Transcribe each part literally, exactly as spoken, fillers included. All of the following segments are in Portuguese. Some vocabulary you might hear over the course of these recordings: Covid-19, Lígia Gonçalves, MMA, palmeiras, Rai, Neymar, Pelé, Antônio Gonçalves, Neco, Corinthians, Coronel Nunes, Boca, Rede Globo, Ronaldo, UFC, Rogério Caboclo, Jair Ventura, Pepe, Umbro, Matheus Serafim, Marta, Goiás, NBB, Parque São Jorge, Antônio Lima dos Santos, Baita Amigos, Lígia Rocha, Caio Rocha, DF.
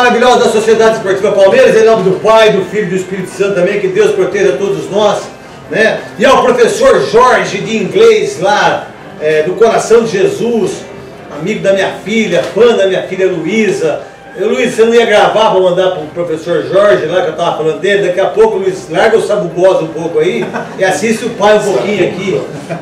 maravilhosa da Sociedade Esportiva Palmeiras, em nome do Pai, do Filho e do Espírito Santo também, que Deus proteja todos nós, né? E ao professor Jorge de inglês lá, é, do Coração de Jesus, amigo da minha filha, fã da minha filha Luísa. Luiz, você não ia gravar para mandar para o professor Jorge lá, que eu estava falando dele? Daqui a pouco, Luiz, larga o sabugoso um pouco aí e assiste o pai um pouquinho aqui.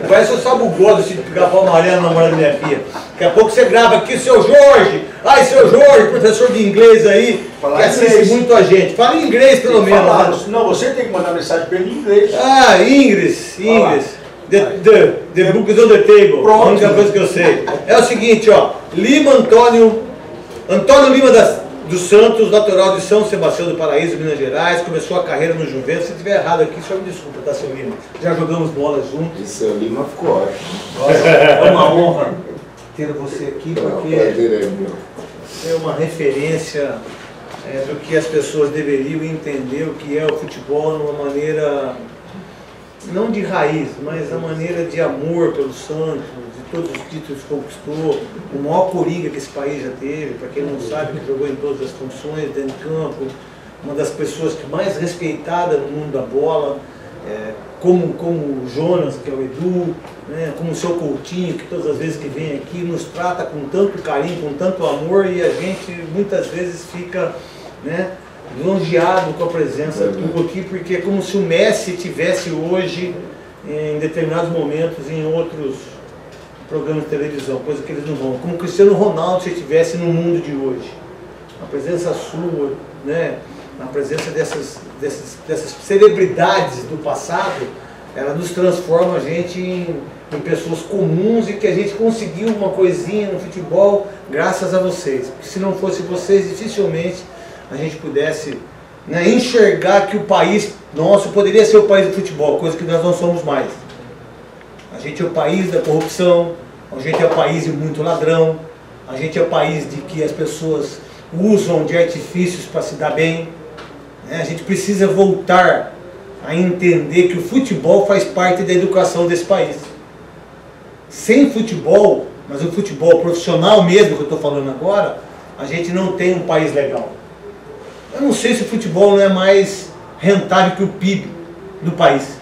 Parece o sabugoso, esse pica-pau amarelo, namorado da minha filha. Daqui a pouco você grava aqui, seu Jorge. Ai, seu Jorge, professor de inglês aí, que assiste muito a gente. Fala em inglês, pelo menos. Lá. Não, você tem que mandar mensagem para ele em inglês. Ah, inglês, inglês. The, the, the book is on the table. Pronto. A única coisa que eu sei. É o seguinte, ó. Lima Antônio... Antônio Lima dos Santos, natural de São Sebastião do Paraíso, Minas Gerais, começou a carreira no Juventus. Se estiver errado aqui, só me desculpa, tá, seu Lima? Já jogamos bola juntos. E seu Lima ficou ótimo. Nossa, é uma honra ter você aqui, porque é uma referência é, do que as pessoas deveriam entender o que é o futebol, de uma maneira, não de raiz, mas a maneira de amor pelo Santos, todos os títulos que conquistou, o maior coringa que esse país já teve, para quem não sabe, que jogou em todas as funções, dentro de campo, uma das pessoas que mais respeitada no mundo da bola, é, como, como o Jonas, que é o Edu, né, como o seu Coutinho, que todas as vezes que vem aqui nos trata com tanto carinho, com tanto amor, e a gente muitas vezes fica, né, longeado com a presença do aqui, porque é como se o Messi tivesse hoje, em determinados momentos, em outros programas de televisão, coisa que eles não vão. Como Cristiano Ronaldo, se estivesse no mundo de hoje. A presença sua, né, a presença dessas, dessas, dessas celebridades do passado, ela nos transforma a gente em, em pessoas comuns e que a gente conseguiu uma coisinha no futebol graças a vocês. Porque se não fosse vocês, dificilmente a gente pudesse, né, enxergar que o país nosso poderia ser o país do futebol, coisa que nós não somos mais. A gente é o país da corrupção, a gente é o país de muito ladrão, a gente é o país de que as pessoas usam de artifícios para se dar bem. Né? A gente precisa voltar a entender que o futebol faz parte da educação desse país. Sem futebol, mas o futebol profissional mesmo que eu estou falando agora, a gente não tem um país legal. Eu não sei se o futebol não é mais rentável que o P I B do país.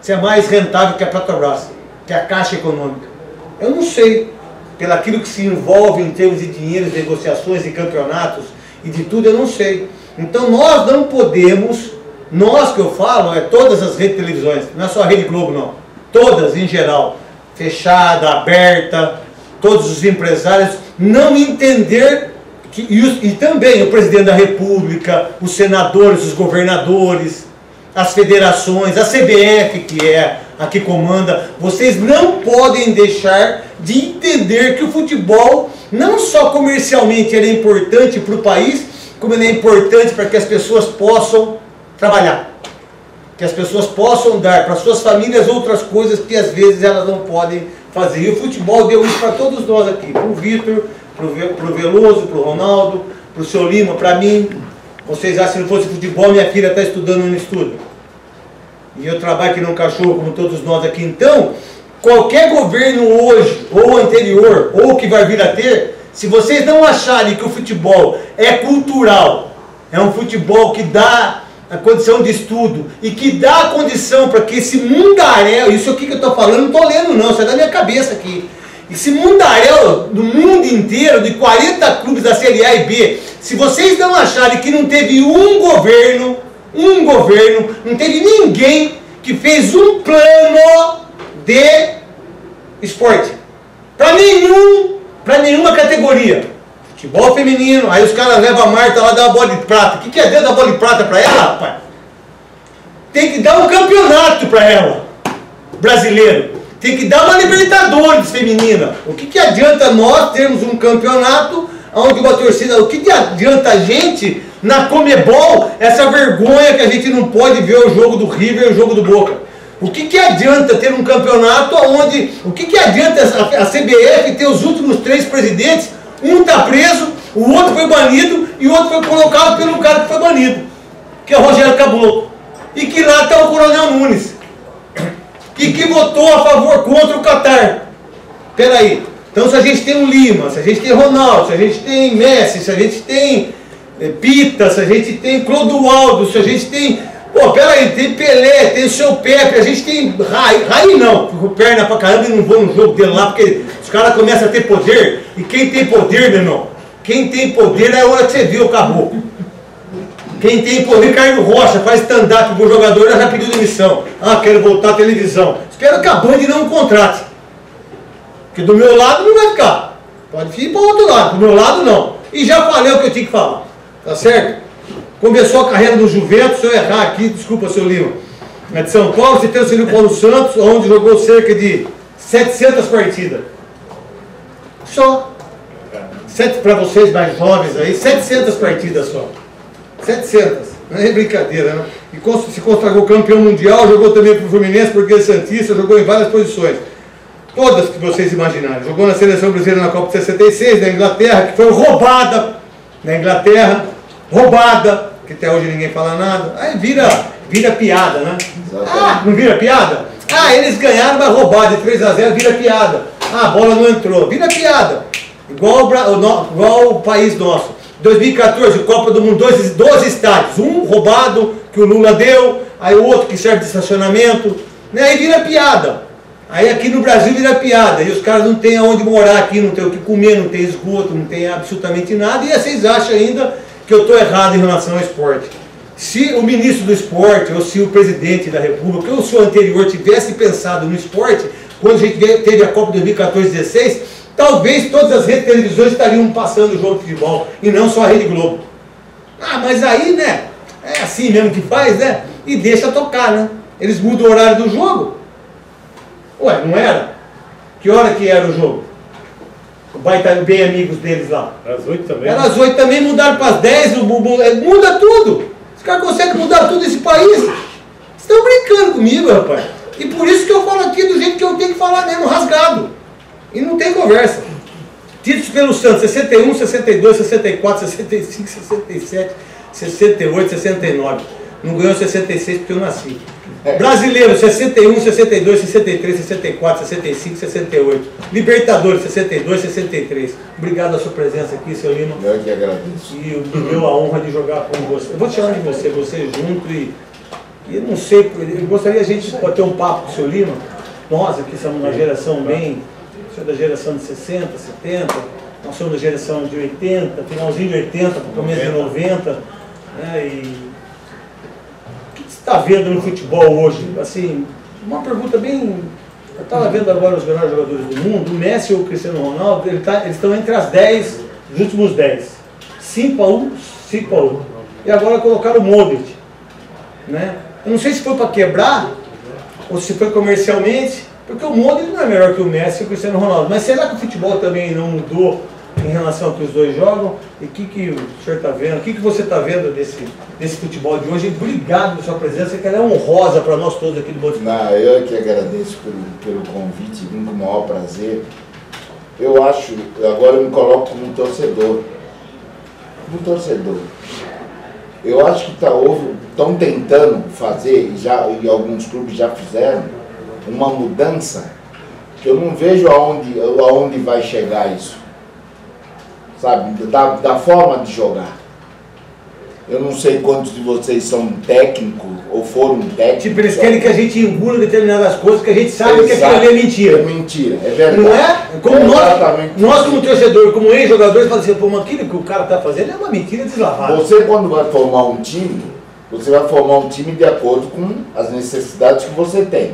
Se é mais rentável que a Petrobras, que a Caixa Econômica. Eu não sei, pelo aquilo que se envolve em termos de dinheiro, de negociações e campeonatos e de tudo, eu não sei. Então nós não podemos, nós que eu falo, é todas as redes de televisões, não é só a Rede Globo não, todas em geral, fechada, aberta, todos os empresários, não entender, que, e, os, e também o presidente da República, os senadores, os governadores, as federações, a C B F, que é a que comanda, vocês não podem deixar de entender que o futebol não só comercialmente ele é importante para o país, como ele é importante para que as pessoas possam trabalhar, que as pessoas possam dar para suas famílias outras coisas que às vezes elas não podem fazer. E o futebol deu isso para todos nós aqui, para o Vitor, para o Veloso, para o Ronaldo, para o seu Lima, para mim. Vocês acham que se não fosse futebol, minha filha está estudando onde estuda. E eu trabalho aqui num cachorro, como todos nós aqui. Então, qualquer governo hoje, ou anterior, ou que vai vir a ter, se vocês não acharem que o futebol é cultural, é um futebol que dá a condição de estudo, e que dá a condição para que esse mundaréu, isso aqui que eu estou falando, não estou lendo não, isso é da minha cabeça aqui. Esse mundaréu do mundo inteiro, de quarenta clubes da Série A e B, se vocês não acharem que não teve um governo, um governo, não teve ninguém que fez um plano de esporte. Para nenhum, para nenhuma categoria. Futebol feminino, aí os caras levam a Marta lá, dá uma bola de prata. O que, que é dentro da bola de prata para ela, rapaz? Tem que dar um campeonato para ela, brasileiro. Tem que dar uma Libertadores feminina. O que, que adianta nós termos um campeonato onde uma torcida... O que, que adianta a gente, na Comebol, essa vergonha que a gente não pode ver o jogo do River e o jogo do Boca? O que, que adianta ter um campeonato onde... O que, que adianta a C B F ter os últimos três presidentes? Um está preso, o outro foi banido e o outro foi colocado pelo cara que foi banido, que é o Rogério Caboclo. E que lá está o Coronel Nunes. E que votou a favor contra o Catar. Peraí, então se a gente tem o Lima, se a gente tem Ronaldo, se a gente tem Messi, se a gente tem Pita, se a gente tem Clodoaldo, se a gente tem... Pô, peraí, tem Pelé, tem o seu Pepe, a gente tem Rai, Rai não, fico perna pra caramba e não vou no jogo dele lá, porque os caras começam a ter poder, e quem tem poder, meu irmão, quem tem poder é a hora que você viu, acabou. Quem tem poder, Caio Rocha, faz stand-up pro jogador, já pediu demissão. Ah, quero voltar à televisão. Espero que a Band não contrate, porque do meu lado não vai ficar, pode ir pro outro lado, do meu lado não. E já falei o que eu tinha que falar, tá certo? Começou a carreira do Juventus, se eu errar aqui, desculpa, seu Lima. É de São Paulo, você tem o Silvio Paulo Santos, onde jogou cerca de setecentas partidas. Só. Para vocês mais jovens aí, setecentas partidas só. setecentas. Não é brincadeira, né? E se consagrou campeão mundial, jogou também para o Fluminense, porque é santista, jogou em várias posições. Todas que vocês imaginarem. Jogou na Seleção Brasileira na Copa de sessenta e seis, na Inglaterra, que foi roubada na Inglaterra. Roubada, que até hoje ninguém fala nada. Aí vira, vira piada, né? Exatamente. Ah, não vira piada? Ah, eles ganharam, mas roubada, de três a zero vira piada. Ah, a bola não entrou, vira piada. Igual o, no, igual o país nosso. dois mil e quatorze, Copa do Mundo, doze estádios. Um roubado, que o Lula deu, aí o outro que serve de estacionamento. Né? Aí vira piada. Aí aqui no Brasil vira piada. E os caras não têm aonde morar aqui, não tem o que comer, não tem esgoto, não tem absolutamente nada. E vocês acham ainda... que eu estou errado em relação ao esporte. Se o ministro do esporte, ou se o presidente da república, ou se o anterior tivesse pensado no esporte, quando a gente teve a Copa dois mil e quatorze dezesseis, talvez todas as redes de televisões estariam passando o jogo de futebol, e não só a Rede Globo. Ah, mas aí, né, é assim mesmo que faz, né, e deixa tocar, né. Eles mudam o horário do jogo. Ué, não era? Que hora que era o jogo? Vai estar bem amigos deles lá. Às oito também. Era às oito também, mudaram para as dez, muda tudo. Os caras conseguem mudar tudo esse país. Vocês estão brincando comigo, rapaz. E por isso que eu falo aqui do jeito que eu tenho que falar mesmo, rasgado. E não tem conversa. Títulos pelo Santos, sessenta e um, sessenta e dois, sessenta e quatro, sessenta e cinco, sessenta e sete, sessenta e oito, sessenta e nove. Não ganhou sessenta e seis porque eu nasci. Brasileiro, sessenta e um, sessenta e dois, sessenta e três, sessenta e quatro, sessenta e cinco, sessenta e oito. Libertadores, sessenta e dois, sessenta e três. Obrigado a sua presença aqui, seu Lima. Eu que agradeço. E me deu a honra de jogar com você. Eu vou te chamar de você, você junto e... E eu não sei, eu gostaria a gente bater um papo com o seu Lima. Nós aqui somos uma geração bem... O senhor é da geração de sessenta, setenta. Nós somos da geração de oitenta, finalzinho de oitenta, começo de noventa. Né, e... está vendo no futebol hoje? Assim, uma pergunta bem... Eu estava vendo agora os melhores jogadores do mundo, o Messi ou o Cristiano Ronaldo, ele tá, eles estão entre as dez, os últimos dez. cinco a um, cinco a um. E agora colocaram o Modric. Né? Eu não sei se foi para quebrar, ou se foi comercialmente, porque o Modric não é melhor que o Messi ou o Cristiano Ronaldo. Mas será que o futebol também não mudou em relação ao que os dois jogam? E o que, que o senhor está vendo, o que, que você está vendo desse, desse futebol de hoje? Obrigado pela sua presença, que ela é honrosa para nós todos aqui do Bote. Não, eu que agradeço pelo, pelo convite, vim com o maior prazer. Eu acho, agora eu me coloco como um torcedor, um torcedor. Eu acho que tá, estão tentando fazer, já, e alguns clubes já fizeram, uma mudança, que eu não vejo aonde, aonde vai chegar isso. Sabe, da, da forma de jogar. Eu não sei quantos de vocês são técnicos ou foram técnicos. Tipo, eles querem que a gente engula determinadas coisas que a gente sabe Exato. que aquilo é mentira. É mentira, é verdade. Não é? Como é nós, nós, como torcedor, como ex-jogadores, falamos assim, pô, mas aquilo que o cara está fazendo é uma mentira deslavada. Você, quando vai formar um time, você vai formar um time de acordo com as necessidades que você tem.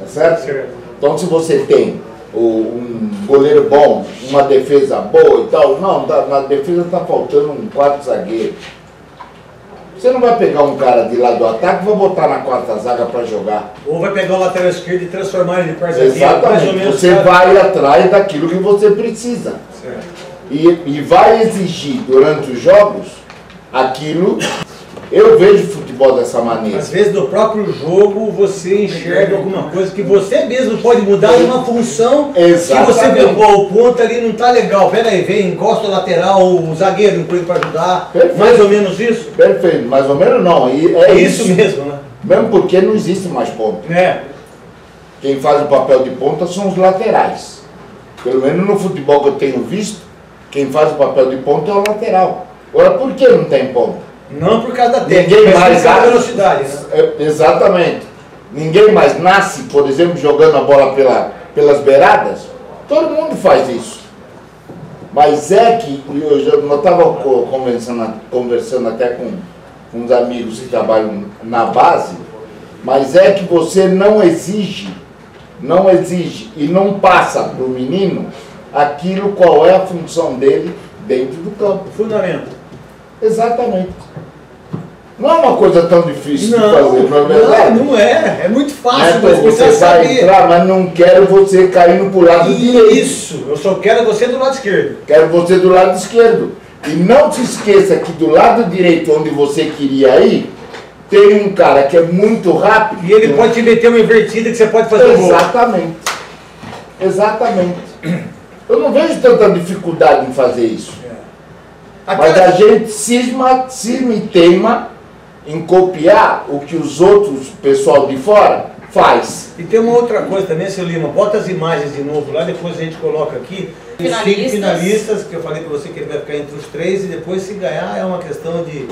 Tá certo? Certo. Então, se você tem um goleiro bom, uma defesa boa e tal, não, na defesa está faltando um quarto zagueiro. Você não vai pegar um cara de lá do ataque e vai botar na quarta zaga para jogar. Ou vai pegar o lateral esquerdo e transformar ele de quarto zagueiro. Exatamente, você vai atrás daquilo que você precisa. Certo. E, e vai exigir durante os jogos aquilo... Eu vejo futebol dessa maneira. Às vezes no próprio jogo você enxerga alguma coisa que você mesmo pode mudar em uma função. Exatamente. Que você pegou o ponto ali, não está legal. Pera aí, vem, encosta o lateral, o zagueiro inclui para ajudar. Perfeito. Mais ou menos isso? Perfeito, mais ou menos não. E é, é isso, isso mesmo, né? Mesmo porque não existe mais ponta. É. Quem faz o papel de ponta são os laterais. Pelo menos no futebol que eu tenho visto, quem faz o papel de ponta é o lateral. Agora, por que não tem ponta? Não por causa da técnica, ninguém mais da velocidade. Né? Exatamente. Ninguém mais nasce, por exemplo, jogando a bola pela, pelas beiradas. Todo mundo faz isso. Mas é que, eu estava conversando, conversando até com uns amigos que trabalham na base, mas é que você não exige, não exige e não passa para o menino aquilo qual é a função dele dentro do campo. Fundamento. Exatamente. Não é uma coisa tão difícil não, de fazer, não é verdade? Não, não é. É muito fácil. Mas você vai entrar, mas não quero você caindo para o lado direito. Isso. Eu só quero você do lado esquerdo. Quero você do lado esquerdo. E não se esqueça que do lado direito, onde você queria ir, tem um cara que é muito rápido. E ele né? pode te meter uma invertida que você pode fazer um gol. Exatamente. Exatamente. Eu não vejo tanta dificuldade em fazer isso. É. Mas a gente cisma, cisma e teima em copiar o que os outros, pessoal de fora, faz. E tem uma outra coisa também, seu Lima, bota as imagens de novo lá, depois a gente coloca aqui. Finalistas. Cinco finalistas, que eu falei para você que ele vai ficar entre os três, e depois se ganhar é uma questão de,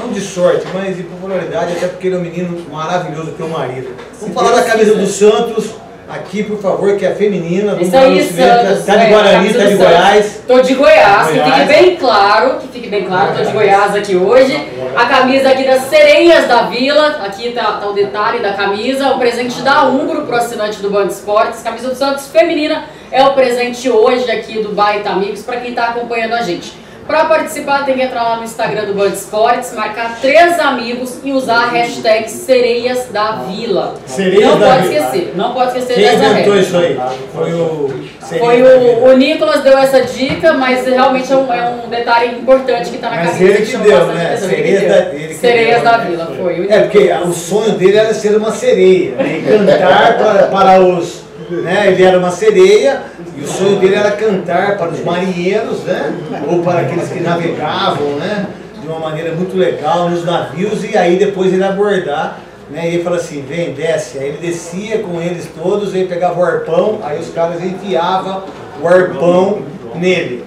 não de sorte, mas de popularidade, até porque ele é um menino maravilhoso, teu marido. Vamos falar da camisa do Santos, aqui por favor, que é feminina, do Santos, tá de Guarani, tá de Goiás. Tô de Goiás, que fique bem claro, que fique bem claro, tô de Goiás aqui hoje. A camisa aqui das Sereias da Vila, aqui tá, tá o detalhe da camisa, o presente da Umbro pro assinante do BandSports, camisa do Santos feminina é o presente hoje aqui do Baita Amigos para quem tá acompanhando a gente. Para participar tem que entrar lá no Instagram do BandSports, marcar três amigos e usar a hashtag Sereias da Vila. Sereias não da pode Vila. esquecer, não pode esquecer Quem dessa hashtag. Quem isso aí? Foi o... Foi o, o Nicolas deu essa dica, mas realmente é um, é um detalhe importante que está na mas camisa. Mas ele que deu, né? Sereias, da, ele que Sereias deu. da Vila, foi. É, porque o sonho dele era ser uma sereia, né? Cantar para, para os... Né? Ele era uma sereia e o sonho dele era cantar para os marinheiros, né? Ou para aqueles que navegavam, né? De uma maneira muito legal nos navios, e aí depois ele abordar, né? E ele fala assim, vem, desce. Aí ele descia com eles todos, ele pegava o arpão, aí os caras enfiavam o arpão nele.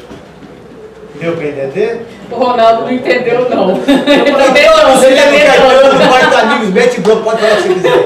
Deu para entender? O Ronaldo não entendeu, não. Não, não, você já entendeu, não vai estar amigos, mete bloco, pode falar o que você quiser.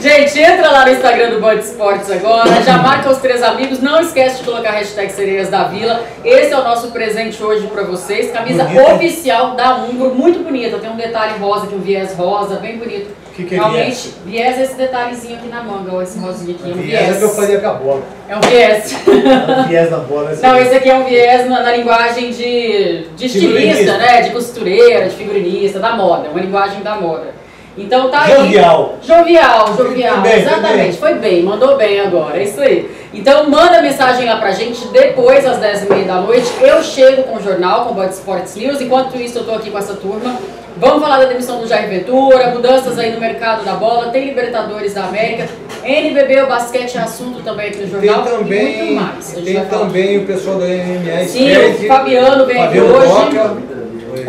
Gente, entra lá no Instagram do BandSports agora, já marca os três amigos, não esquece de colocar a hashtag Sereias da Vila. Esse é o nosso presente hoje pra vocês, camisa bonita. Oficial da Umbro, muito bonita, tem um detalhe rosa, tem um viés rosa, bem bonito. Que que é realmente, viés? viés é esse detalhezinho aqui na manga, ó, esse rosinho aqui, é um viés. Viés é que eu fazia com a bola. É um viés. É um viés na bola. Não, esse aqui é um viés na, na linguagem de, de estilista, né, de costureira, de figurinista, da moda, é uma linguagem da moda. Então tá aí. Jovial. Jovial, jovial. Foi bem, exatamente. Foi bem. foi bem, mandou bem agora, é isso aí. Então manda mensagem lá pra gente, depois às dez e meia da noite. Eu chego com o jornal, com o BandSports News. Enquanto isso eu tô aqui com essa turma. Vamos falar da demissão do Jair Ventura, mudanças aí no mercado da bola, tem Libertadores da América, N B B, o basquete é assunto também aqui no jornal, tem também, e muito mais. Tem também o pessoal da M M A. Sim, o Fabiano vem aqui hoje. Boca.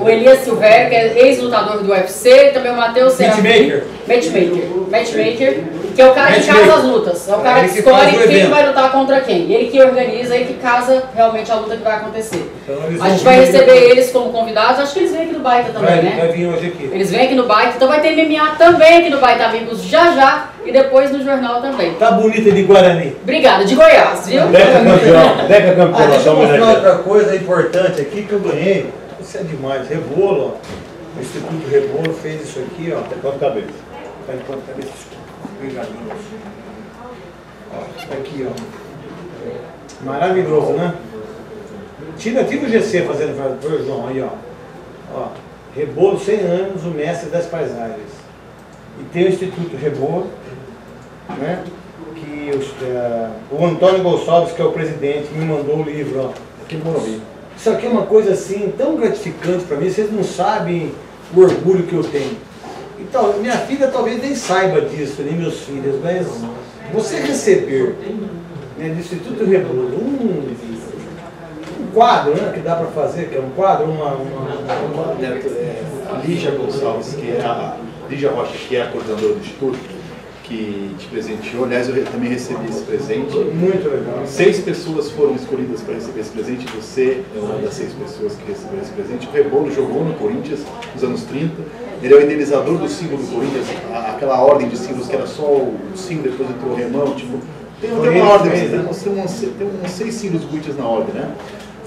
O Elias Silveira, que é ex-lutador do U F C, e também o Matheus Serafim. Matchmaker. Matchmaker. Matchmaker, que é o cara que casa as lutas. É o cara que escolhe quem vai lutar contra quem. Ele que organiza e que casa realmente a luta que vai acontecer. A gente vai receber eles como convidados. Acho que eles vêm aqui no Baita também, né? Vai vir hoje aqui. Eles vêm aqui no Baita. Então vai ter M M A também aqui no Baita Amigos já já. E depois no jornal também. Tá bonita de Guarani. Obrigada, de Goiás, viu? Deca campeão. Deca campeão. Deixa eu mostrar outra coisa importante aqui que eu ganhei. Isso é demais, Rebolo, ó. O Instituto Rebolo fez isso aqui, ó. Quanto cabeça? Quanto cabeça? Obrigado. Ó, aqui, ó. Maravilhoso, né? Tira aqui do G C fazendo o João, aí, ó. Ó, Rebolo cem anos, o mestre das paisagens. E tem o Instituto Rebolo, né? Que os, uh, o Antônio Gonçalves, que é o presidente, me mandou o livro, ó. Que bom livro. Isso aqui é uma coisa assim, tão gratificante para mim, vocês não sabem o orgulho que eu tenho. Então, minha filha talvez nem saiba disso, nem meus filhos, mas você receber, né, do Instituto Rebolo, um, um quadro, né, que dá para fazer, que é um quadro, uma... uma, uma... É, a Lígia Gonçalves, que é a Lígia Rocha, que é a coordenadora do Instituto, que te presenteou. Aliás, eu também recebi esse presente. Muito legal. Seis pessoas foram escolhidas para receber esse presente. Você é uma das seis pessoas que recebeu esse presente. O Rebolo jogou no Corinthians nos anos trinta. Ele é o idealizador do símbolo do Corinthians, aquela ordem de símbolos que era só o símbolo, depois entrou o remão. Tipo, tem, tem uma ordem, tem, né? tem, uns, tem uns seis símbolos do Corinthians na ordem, né?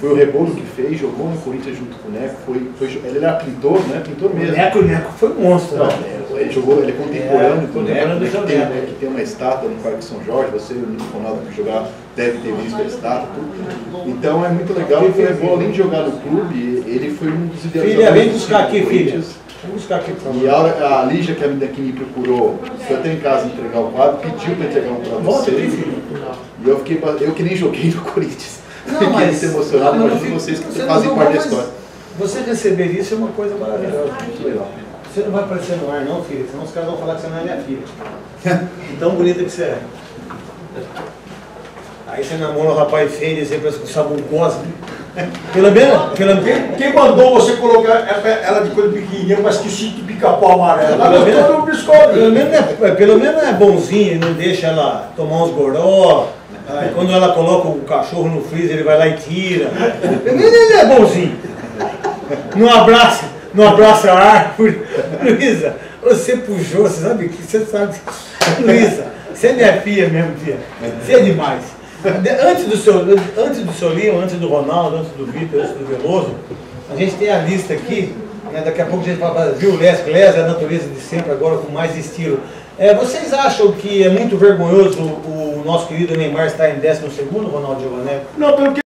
Foi o Rebolo que fez, jogou no Corinthians junto com o Neco. Foi, foi, ele era pintor, né? Pintor mesmo. O Neco, o Neco foi um monstro. Não, né? Ele jogou, ele é contemporâneo, então é, que tem uma estátua no Parque São Jorge. Você, o Ronaldo que jogar, deve ter visto a estátua. Tudo. Então é muito legal. O Rebolo, além de jogar no clube, ele foi um dos ideais. Filha, vem buscar aqui, filha. Vamos buscar aqui. E a, a Lígia, que a menina que me procurou, foi até em casa entregar o quadro, pediu para entregar um quadro para você. E eu fiquei, eu que nem joguei no Corinthians. Não, mas se emocionado, mas vocês que fazem parte da história. Você receber isso é uma coisa maravilhosa. Muito legal. Você não vai aparecer no ar, não, filha, senão os caras vão falar que você não é minha filha. Tão bonita que você é. Aí você namora um rapaz feio e você pensa que sabe um cosme. Pela mesma, pela mesma. Quem mandou você colocar ela de coisa pequenininha, mas que chique pica-pau amarelo? Pelo menos é um biscoito. Pelo menos é, pelo menos é bonzinho, não deixa ela tomar uns goró. Aí, quando ela coloca o cachorro no freezer, ele vai lá e tira. Ele é bonzinho. Não abraça, não abraça a árvore. Luísa, você puxou, você sabe que você sabe. Luísa, você é minha filha mesmo, filha. Você é demais. Antes do seu, antes do seu Lima, antes do Ronaldo, antes do Vitor, antes do Veloso, a gente tem a lista aqui. Né? Daqui a pouco a gente vai para Brasil, Les, Les, a natureza de sempre, agora com mais estilo. É, vocês acham que é muito vergonhoso o, o nosso querido Neymar estar em décimo segundo, Ronaldo Giovanelli? Não, porque